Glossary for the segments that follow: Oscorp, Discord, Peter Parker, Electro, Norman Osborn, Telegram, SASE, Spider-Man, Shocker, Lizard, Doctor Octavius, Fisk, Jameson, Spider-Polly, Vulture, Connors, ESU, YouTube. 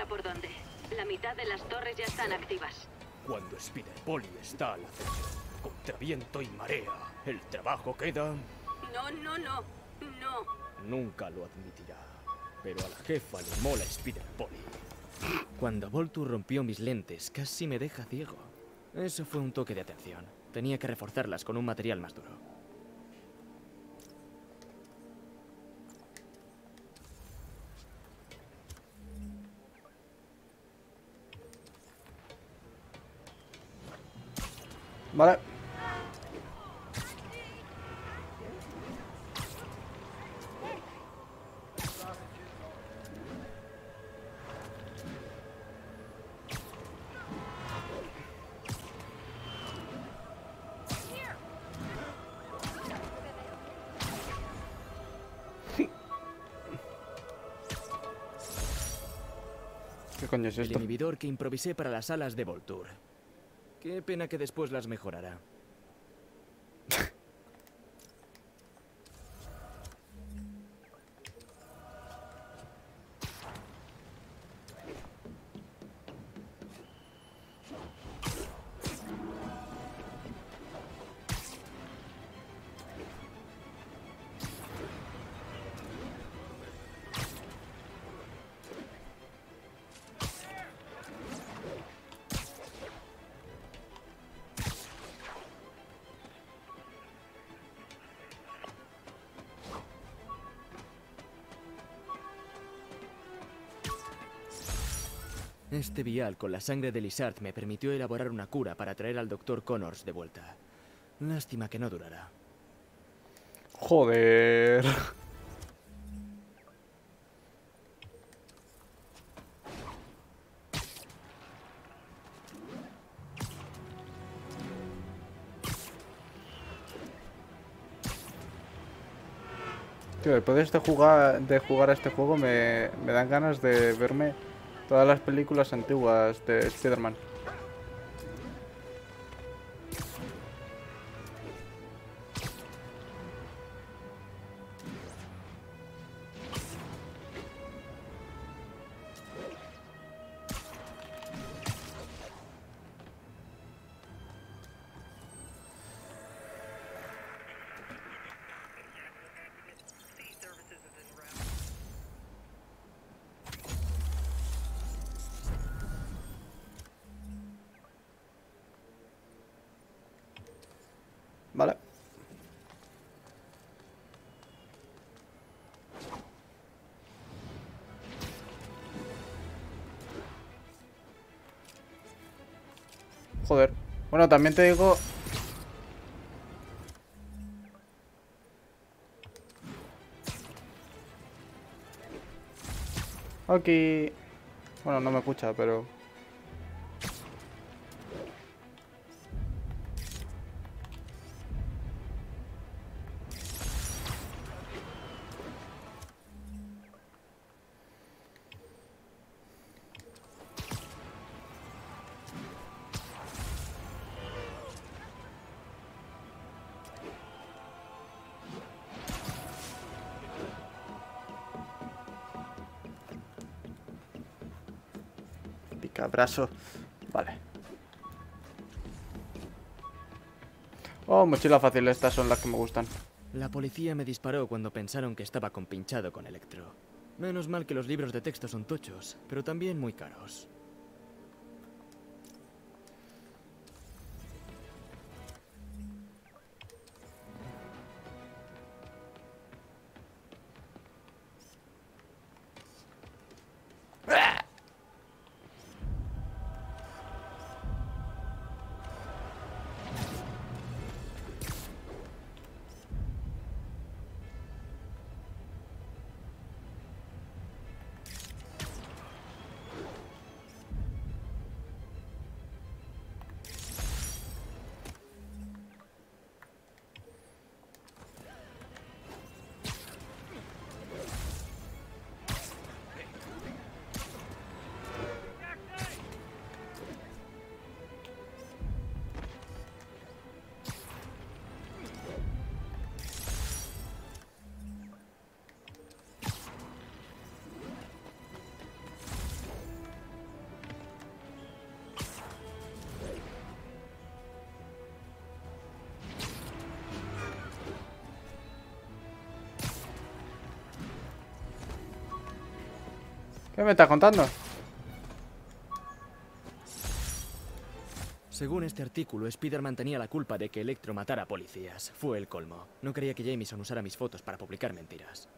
mira por dónde. La mitad de las torres ya están activas. Cuando Spider-Polly está al acecho, contra viento y marea, el trabajo queda... No. Nunca lo admitirá, pero a la jefa le mola Spider-Polly. Cuando Vulture rompió mis lentes, casi me deja ciego. Eso fue un toque de atención. Tenía que reforzarlas con un material más duro. Vale. ¿Qué coño es esto? El inhibidor que improvisé para las alas de Vulture. Qué pena que después las mejorará. Este vial con la sangre de Lizard me permitió elaborar una cura para traer al Dr. Connors de vuelta. Lástima que no durará. Joder. Tío, después de jugar a este juego me dan ganas de verme todas las películas antiguas de Spider-Man. Vale. Joder. Bueno, también te digo... Aquí... Bueno, no me escucha, pero... Abrazo. Vale. Oh, mochila fácil. Estas son las que me gustan. La policía me disparó cuando pensaron que estaba compinchado con Electro. Menos mal que los libros de texto son tochos, pero también muy caros. ¿Qué me estás contando? Según este artículo, Spider-Man tenía la culpa de que Electro matara policías. Fue el colmo. No quería que Jameson usara mis fotos para publicar mentiras.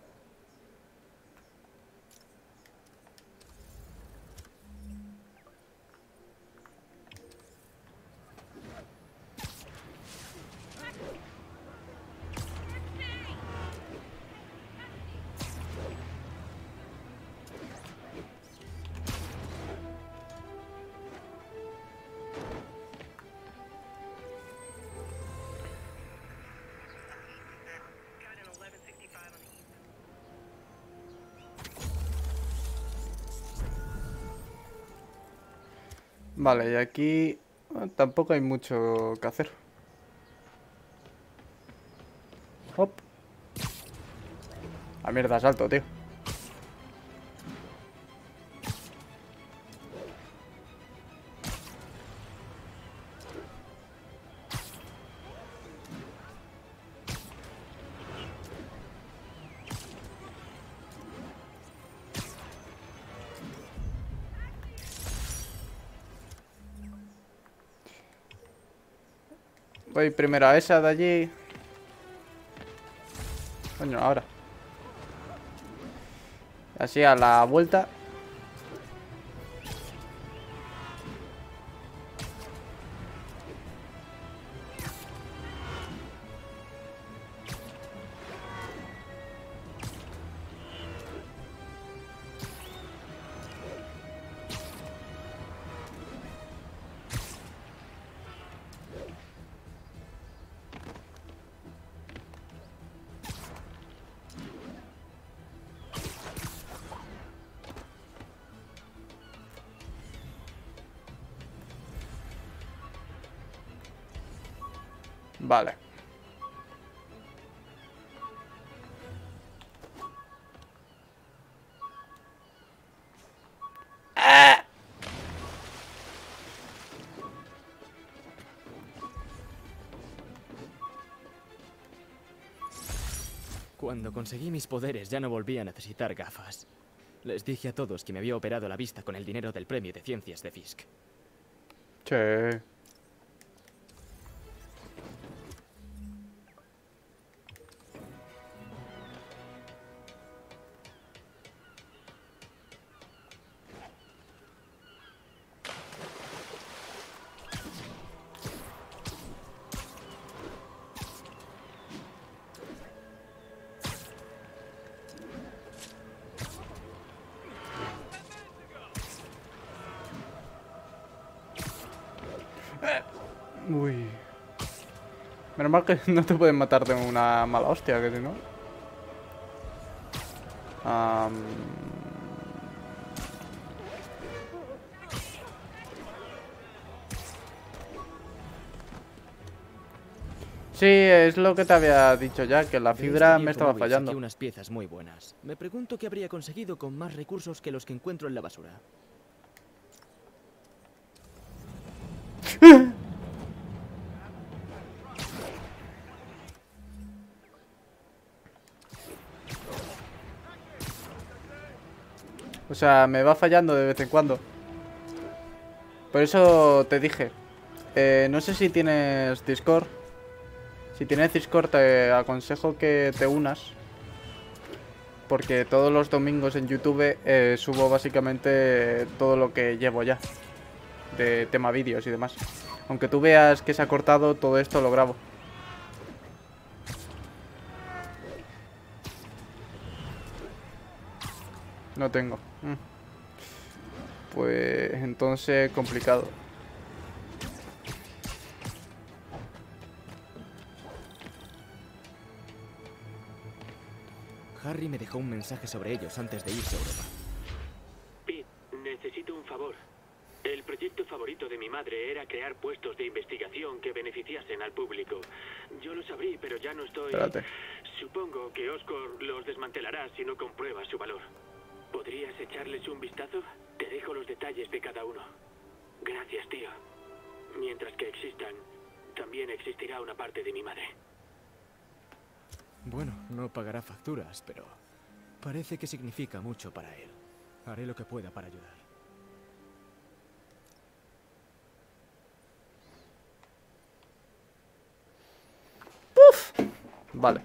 Vale, y aquí tampoco hay mucho que hacer. Hop. A mierda, salto, tío. Voy primero a esa de allí. Coño, ahora. Así a la vuelta. Vale. ¡Ah! Cuando conseguí mis poderes ya no volví a necesitar gafas. Les dije a todos que me había operado la vista con el dinero del premio de ciencias de Fisk. Che. Uy. Menos mal que no te pueden matar de una mala hostia, que si no. Sí, es lo que te había dicho ya, que la fibra me estaba fallando. Saqué unas piezas muy buenas. Me pregunto qué habría conseguido con más recursos que los que encuentro en la basura. O sea, me va fallando de vez en cuando. Por eso te dije. No sé si tienes Discord. Si tienes Discord te aconsejo que te unas. Porque todos los domingos en YouTube subo básicamente todo lo que llevo ya. De tema vídeos y demás. Aunque tú veas que se ha cortado, todo esto lo grabo. No tengo. Pues entonces complicado. Harry me dejó un mensaje sobre ellos antes de irse a Europa. Pete, necesito un favor. El proyecto favorito de mi madre era crear puestos de investigación que beneficiasen al público. Yo lo sabría, pero ya no estoy... Espérate. Supongo que Oscorp los desmantelará si no comprueba su valor. ¿Podrías echarles un vistazo? Te dejo los detalles de cada uno. Gracias, tío. Mientras que existan, también existirá una parte de mi madre. Bueno, no pagará facturas, pero parece que significa mucho para él. Haré lo que pueda para ayudar. ¡Puf! Vale.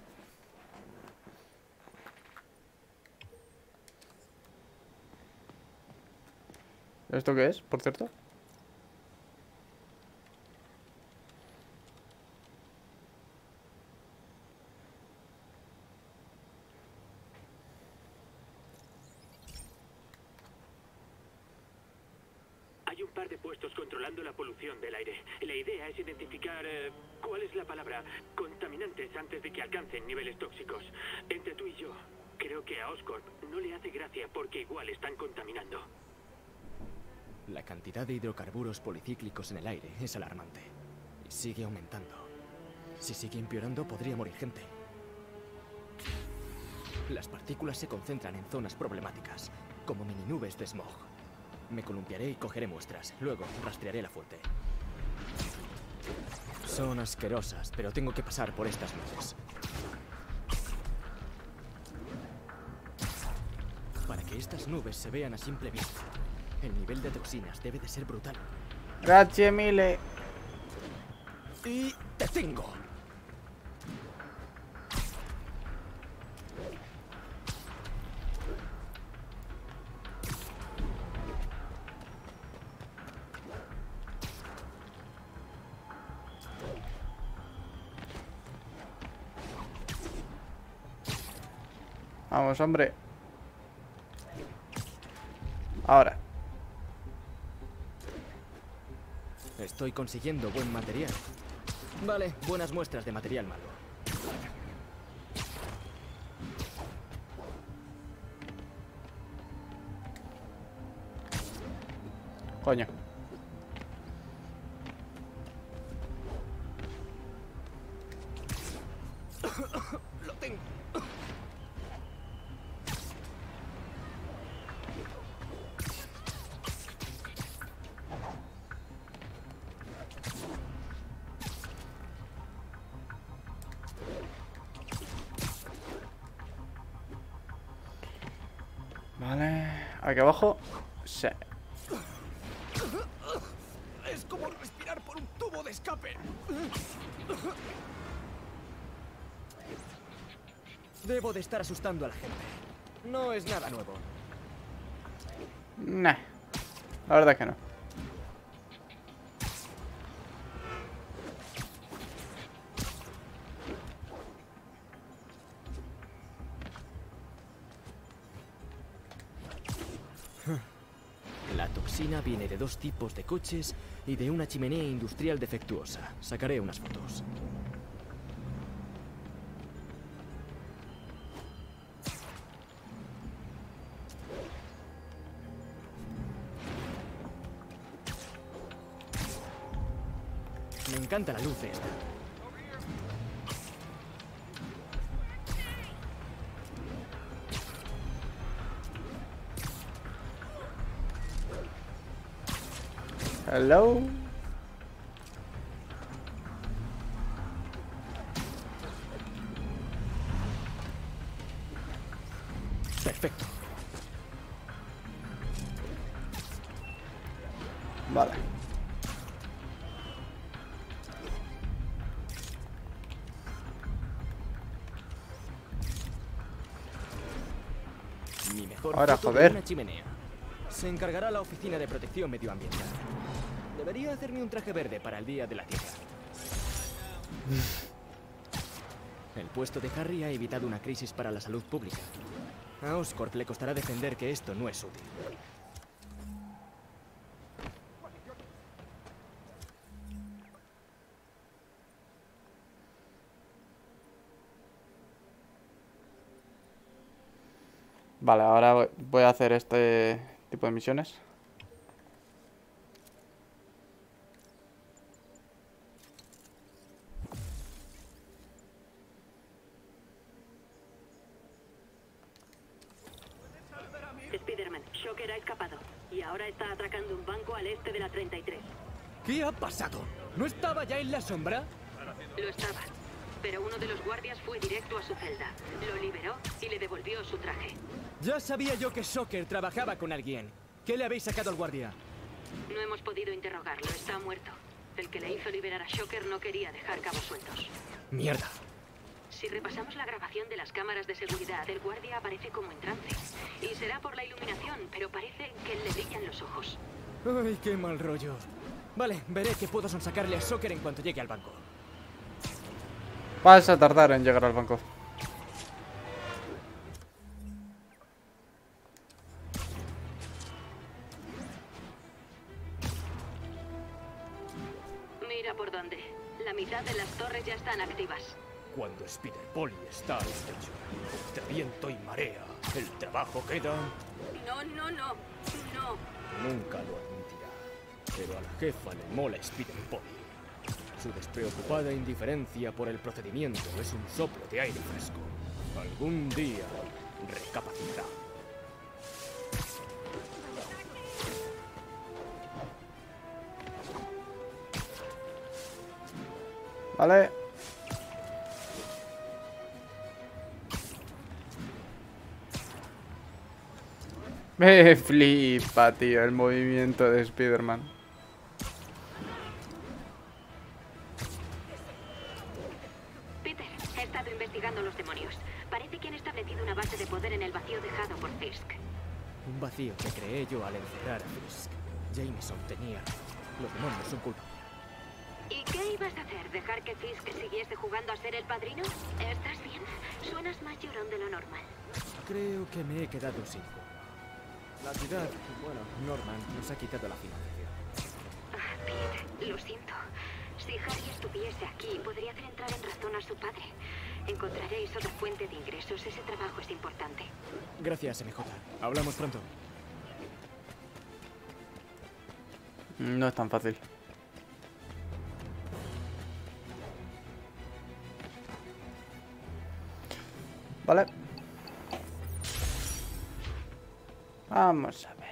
¿Esto qué es, por cierto? Hay un par de puestos controlando la polución del aire. La idea es identificar... ¿cuál es la palabra? Contaminantes antes de que alcancen niveles tóxicos. Entre tú y yo, creo que a Oscorp no le hace gracia porque igual están contaminando. La cantidad de hidrocarburos policíclicos en el aire es alarmante. Y sigue aumentando. Si sigue empeorando, podría morir gente. Las partículas se concentran en zonas problemáticas, como mini nubes de smog. Me columpiaré y cogeré muestras. Luego rastrearé la fuente. Son asquerosas, pero tengo que pasar por estas nubes. Para que estas nubes se vean a simple vista, el nivel de toxinas debe de ser brutal. Gracias, mille. Y te tengo. Vamos, hombre. Ahora. Estoy consiguiendo buen material. Vale, buenas muestras de material malo. Coño. Lo tengo. Aquí abajo, sí. Es como respirar por un tubo de escape. Debo de estar asustando a la gente. No es nada nuevo. Nah, la verdad es que no. Viene de dos tipos de coches y de una chimenea industrial defectuosa. Sacaré unas fotos. Me encanta la luz esta. Hello. Perfecto. Vale. Mi mejor. Ahora, joder. Una chimenea. Se encargará la Oficina de Protección Medioambiental. Debería hacerme un traje verde para el Día de la Tierra. El puesto de Harry ha evitado una crisis para la salud pública. A Oscorp le costará defender que esto no es útil. Vale, ahora voy a hacer este tipo de misiones. Spider-Man, Shocker ha escapado y ahora está atracando un banco al este de la 33. ¿Qué ha pasado? ¿No estaba ya en la sombra? Lo estaba. pero uno de los guardias fue directo a su celda. Lo liberó y le devolvió su traje. Ya sabía yo que Shocker trabajaba con alguien. ¿Qué le habéis sacado al guardia? No hemos podido interrogarlo, está muerto. El que le hizo liberar a Shocker no quería dejar cabos sueltos. ¡Mierda! Si repasamos la grabación de las cámaras de seguridad, el guardia aparece como en trance. Y será por la iluminación, pero parece que le brillan los ojos. ¡Ay, qué mal rollo! Vale, veré que puedo sonsacarle a Shocker en cuanto llegue al banco. Vas a tardar en llegar al banco. Mira por dónde. La mitad de las torres ya están activas. Cuando Spider-Polly está a la estrecha, entre viento y marea, el trabajo queda... No. Nunca lo admitirá, pero a la jefa le mola Spider-Polly. Su despreocupada indiferencia por el procedimiento es un soplo de aire fresco. Algún día recapacitará. Vale. Me flipa, tío, el movimiento de Spider-Man. Un vacío que creé yo al encerrar a Fisk. Jameson tenía... Los demonios son culpa. ¿Y qué ibas a hacer? ¿Dejar que Fisk siguiese jugando a ser el padrino? ¿Estás bien? Suenas más llorón de lo normal. Creo que me he quedado sin juego. La ciudad, bueno, Norman nos ha quitado la financiación. Ah, Pete, lo siento. Si Harry estuviese aquí, podría hacer entrar en razón a su padre. Encontraréis otra fuente de ingresos. Ese trabajo es importante. Gracias, MJ. Hablamos pronto. No es tan fácil. Vale. Vamos a ver.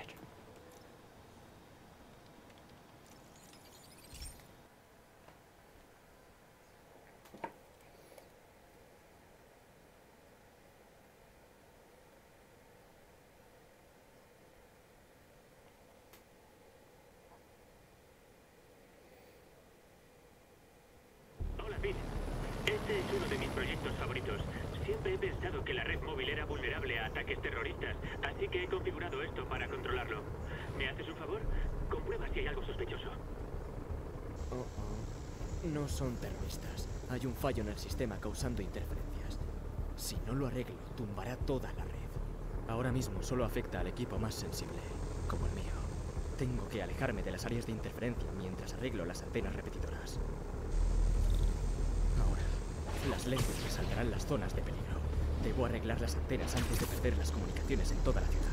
Este es uno de mis proyectos favoritos. Siempre he pensado que la red móvil era vulnerable a ataques terroristas, así que he configurado esto para controlarlo. ¿Me haces un favor? Comprueba si hay algo sospechoso. No son terroristas. Hay un fallo en el sistema causando interferencias. Si no lo arreglo, tumbará toda la red. Ahora mismo solo afecta al equipo más sensible, como el mío. Tengo que alejarme de las áreas de interferencia mientras arreglo las antenas repetidoras. Las lentes resaltarán las zonas de peligro. Debo arreglar las antenas antes de perder las comunicaciones en toda la ciudad.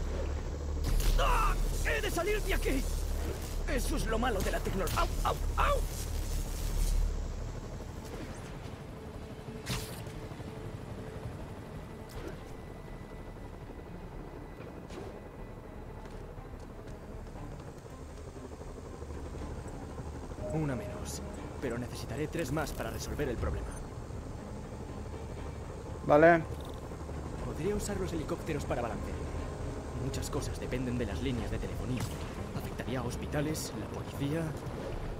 ¡Ah! ¡He de salir de aquí! Eso es lo malo de la tecnología. ¡Au, au, au! Una menos, pero necesitaré 3 más para resolver el problema. Vale. Podría usar los helicópteros para balancear. Muchas cosas dependen de las líneas de telefonía. Afectaría a hospitales, la policía,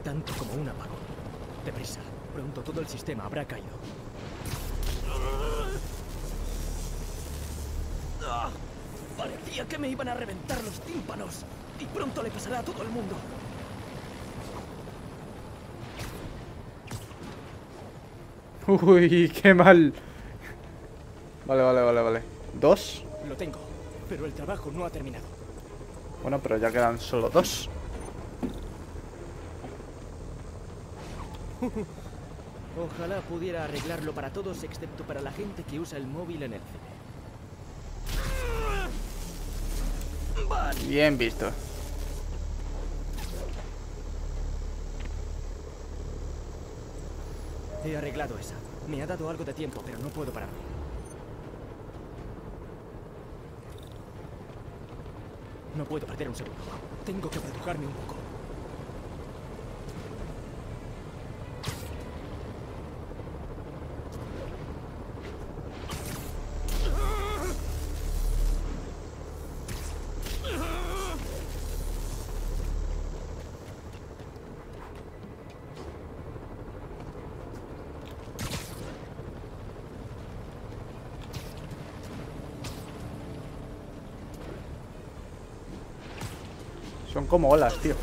tanto como un apagón. Deprisa, pronto todo el sistema habrá caído. Parecía que me iban a reventar los tímpanos. Y pronto le pasará a todo el mundo. Uy, qué mal. Vale. 2. Lo tengo, pero el trabajo no ha terminado. Bueno, pero ya quedan solo 2. Ojalá pudiera arreglarlo para todos, excepto para la gente que usa el móvil en el cine. Vale. Bien visto. He arreglado esa. Me ha dado algo de tiempo, pero no puedo pararme. No puedo perder un segundo. Tengo que produjarme un poco. Son como olas, tío.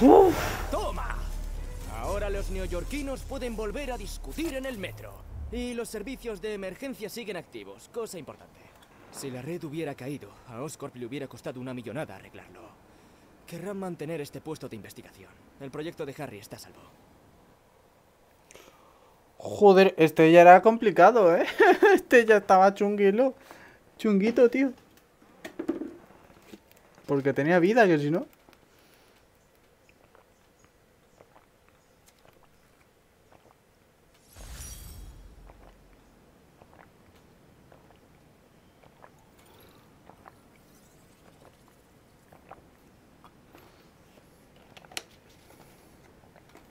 ¡Uf! ¡Toma! Ahora los neoyorquinos pueden volver a discutir en el metro. Y los servicios de emergencia siguen activos, cosa importante. Si la red hubiera caído, a Oscorp le hubiera costado una millonada arreglarlo. Querrán mantener este puesto de investigación. El proyecto de Harry está a salvo. Joder, este ya era complicado, ¿eh? Este ya estaba chunguilo. Chunguito, tío. Porque tenía vida, que si no...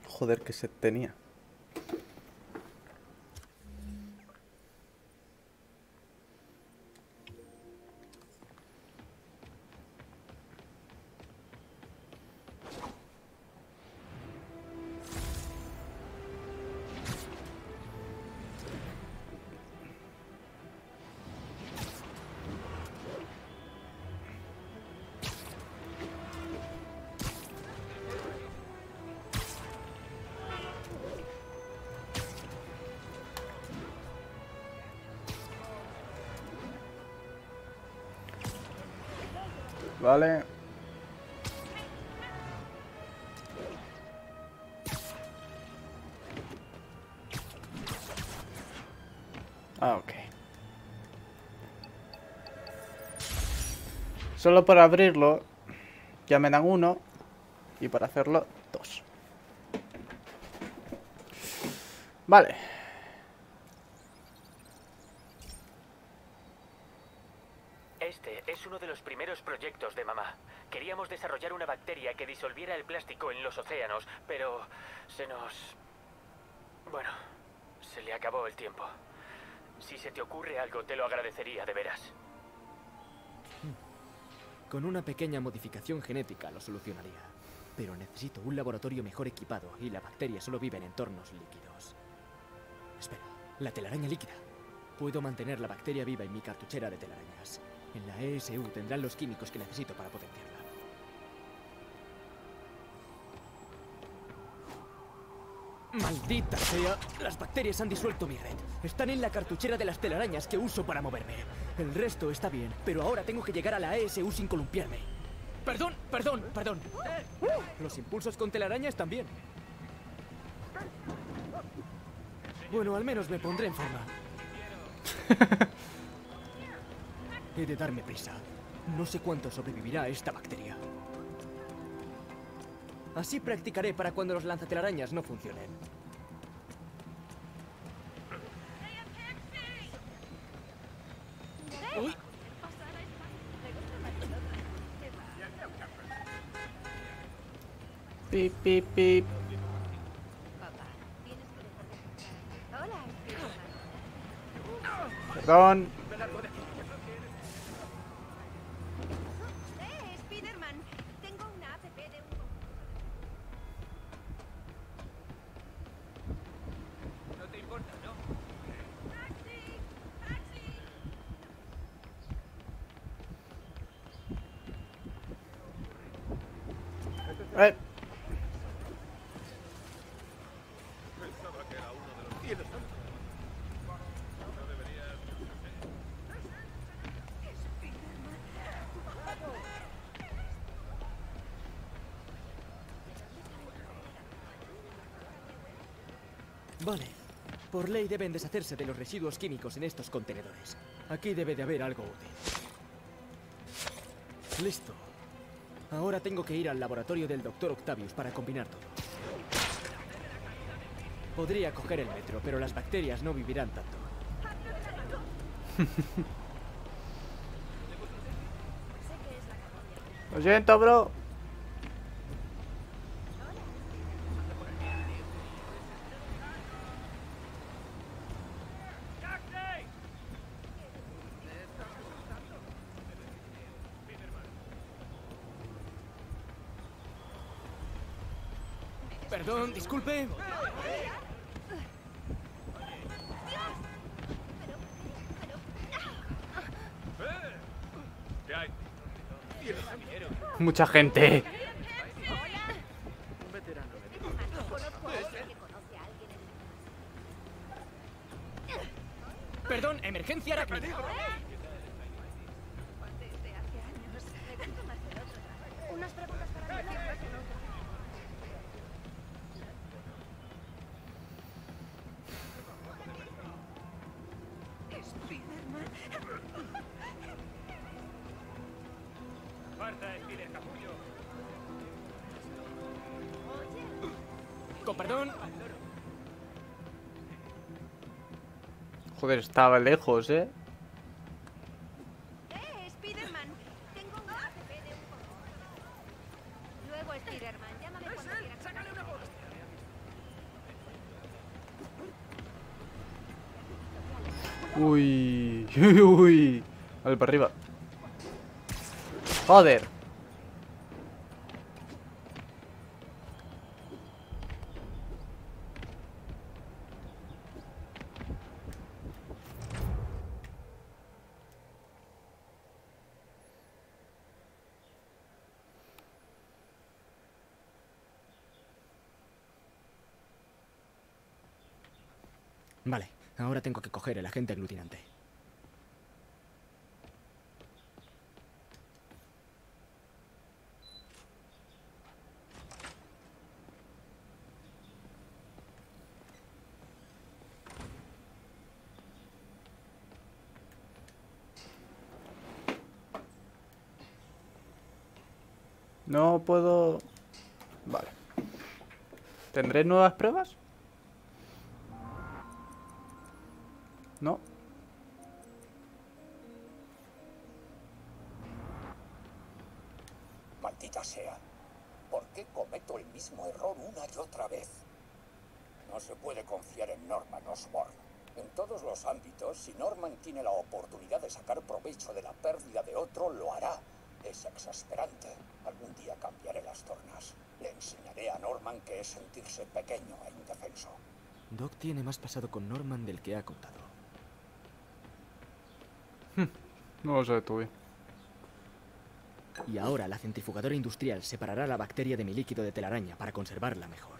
Joder, que se tenía. Vale. Ah, ok. Solo para abrirlo ya me dan uno. Y para hacerlo, dos. Vale. De mamá. Queríamos desarrollar una bacteria que disolviera el plástico en los océanos, pero se nos... Bueno, se le acabó el tiempo. Si se te ocurre algo, te lo agradecería de veras. Con una pequeña modificación genética lo solucionaría, pero necesito un laboratorio mejor equipado y la bacteria solo vive en entornos líquidos. Espera, la telaraña líquida. Puedo mantener la bacteria viva en mi cartuchera de telarañas. En la ESU tendrán los químicos que necesito para potenciarla. ¡Maldita sea! Las bacterias han disuelto mi red. Están en la cartuchera de las telarañas que uso para moverme. El resto está bien, pero ahora tengo que llegar a la ESU sin columpiarme. ¡Perdón, perdón, perdón! Los impulsos con telarañas también. Bueno, al menos me pondré en forma. He de darme prisa. No sé cuánto sobrevivirá a esta bacteria. Así practicaré para cuando los lanzatelarañas no funcionen. ¡Uy! Pip, pip, pip. Perdón. Vale. Por ley deben deshacerse de los residuos químicos en estos contenedores. Aquí debe de haber algo útil. Listo. Ahora tengo que ir al laboratorio del Doctor Octavius para combinar todo. Podría coger el metro, pero las bacterias no vivirán tanto. Lo siento, bro. Perdón, disculpe. Mucha gente. Perdón, emergencia rápida. Con perdón. Joder, estaba lejos, ¿eh? Spider-Man, tengo un ACP de un poco. Luego Spider-Man, llámame cuando quieras. Sácale una voz. Uy, uy. A ver, para arriba. Joder. Vale, ahora tengo que coger el agente aglutinante. No puedo... Vale. ¿Tendré nuevas pruebas? No. Maldita sea. ¿Por qué cometo el mismo error una y otra vez? No se puede confiar en Norman Osborn. En todos los ámbitos, si Norman tiene la oportunidad de sacar provecho de la pérdida de otro, lo hará. Es exasperante. Algún día cambiaré las tornas. Le enseñaré a Norman que es sentirse pequeño e indefenso. Doc tiene más pasado con Norman del que ha contado. No lo sé, tú. Y ahora la centrifugadora industrial separará la bacteria de mi líquido de telaraña para conservarla mejor.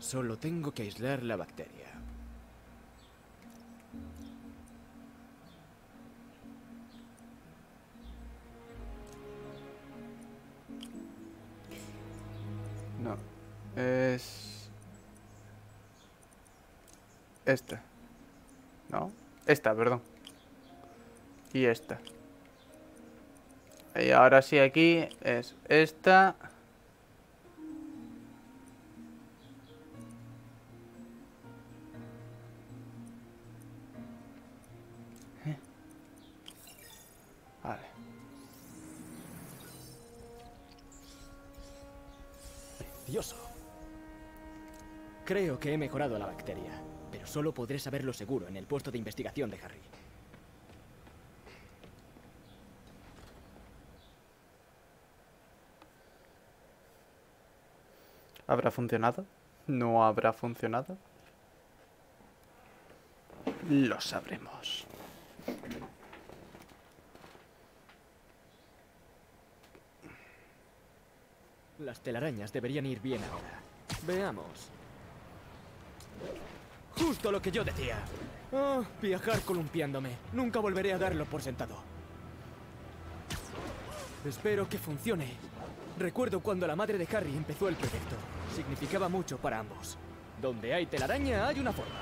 Solo tengo que aislar la bacteria. No, es... esta. No. Esta, perdón. Y esta. Y ahora sí, aquí es esta. Vale. Precioso. Creo que he mejorado la bacteria. Pero solo podré saberlo seguro en el puesto de investigación de Harry. ¿Habrá funcionado? ¿No habrá funcionado? Lo sabremos. Las telarañas deberían ir bien ahora. Veamos. Justo lo que yo decía. Oh, viajar columpiándome. Nunca volveré a darlo por sentado. Espero que funcione. Recuerdo cuando la madre de Harry empezó el proyecto. Significaba mucho para ambos. Donde hay telaraña hay una forma.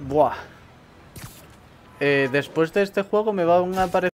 Buah. Después de este juego me van a aparecer...